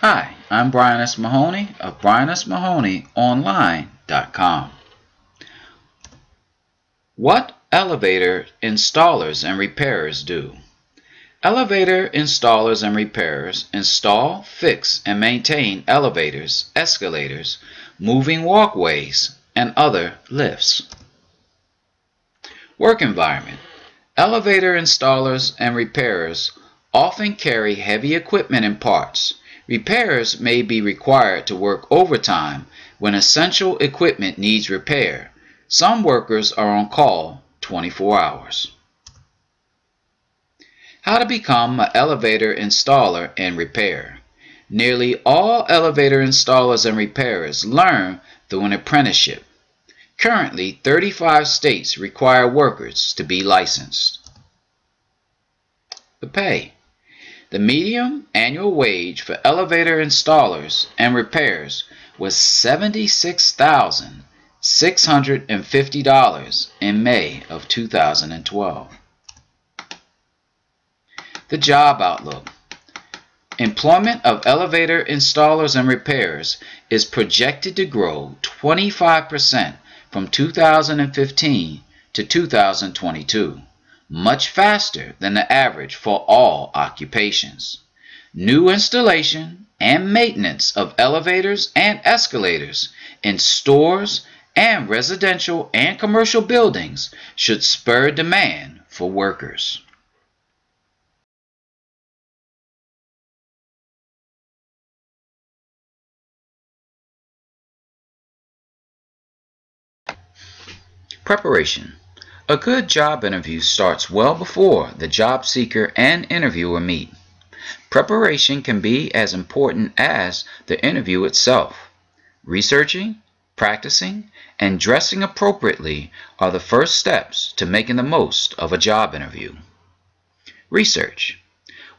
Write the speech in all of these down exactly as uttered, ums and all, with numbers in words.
Hi, I'm Brian S. Mahoney of brian s mahoney online dot com. What elevator installers and repairers do. Elevator installers and repairers install, fix, and maintain elevators, escalators, moving walkways, and other lifts. Work environment. Elevator installers and repairers often carry heavy equipment and parts. Repairs may be required to work overtime when essential equipment needs repair. Some workers are on call twenty-four hours. How to become an elevator installer and repair. Nearly all elevator installers and repairers learn through an apprenticeship. Currently, thirty-five states require workers to be licensed. The pay. The median annual wage for elevator installers and repairs was seventy-six thousand six hundred fifty dollars in May of two thousand twelve. The job outlook. Employment of elevator installers and repairers is projected to grow twenty-five percent from two thousand fifteen to two thousand twenty-two, much faster than the average for all occupations. New installation and maintenance of elevators and escalators in stores and residential and commercial buildings should spur demand for workers. Preparation. A good job interview starts well before the job seeker and interviewer meet. Preparation can be as important as the interview itself. Researching, practicing, and dressing appropriately are the first steps to making the most of a job interview. Research.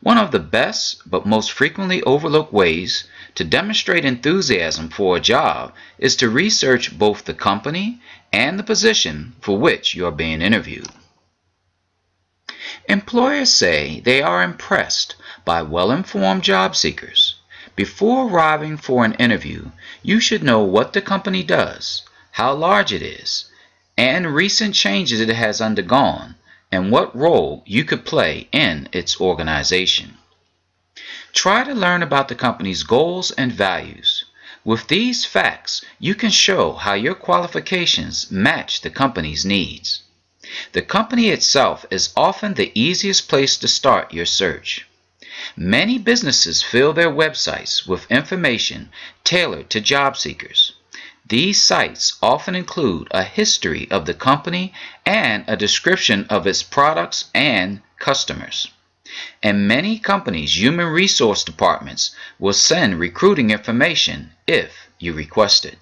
One of the best but most frequently overlooked ways to demonstrate enthusiasm for a job is to research both the company and the position for which you are being interviewed. Employers say they are impressed by well-informed job seekers. Before arriving for an interview, you should know what the company does, how large it is, and recent changes it has undergone, and what role you could play in its organization. Try to learn about the company's goals and values. With these facts, you can show how your qualifications match the company's needs. The company itself is often the easiest place to start your search. Many businesses fill their websites with information tailored to job seekers. These sites often include a history of the company and a description of its products and customers. And many companies' human resource departments will send recruiting information if you request it.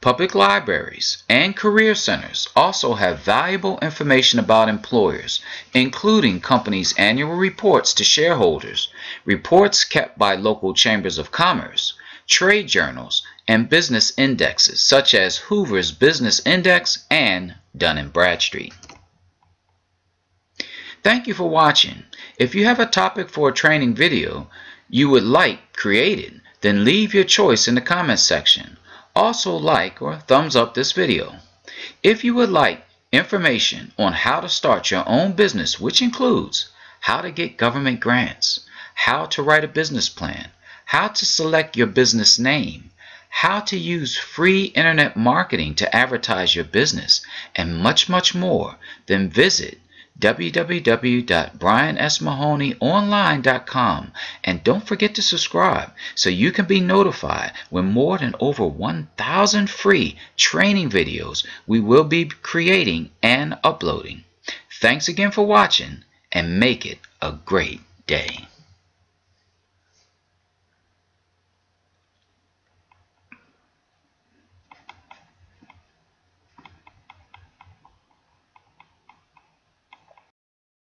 Public libraries and career centers also have valuable information about employers, including companies' annual reports to shareholders, reports kept by local chambers of commerce, trade journals, and business indexes such as Hoover's Business Index and Dun and Bradstreet. Thank you for watching. If you have a topic for a training video you would like created, then leave your choice in the comments section. Also, like or thumbs up this video. If you would like information on how to start your own business, which includes how to get government grants, how to write a business plan, how to select your business name, how to use free internet marketing to advertise your business, and much, much more, then visit w w w dot brian s mahoney online dot com, and don't forget to subscribe so you can be notified when more than over one thousand free training videos we will be creating and uploading. Thanks again for watching, and make it a great day.